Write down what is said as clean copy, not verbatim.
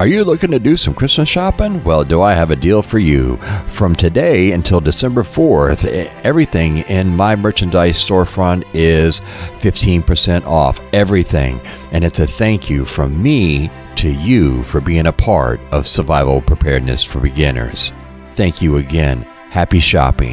Are you looking to do some Christmas shopping? Well, do I have a deal for you. From today until December 4th, everything in my merchandise storefront is 15% off. Everything. And it's a thank you from me to you for being a part of Survival Preparedness for Beginners. Thank you again. Happy shopping.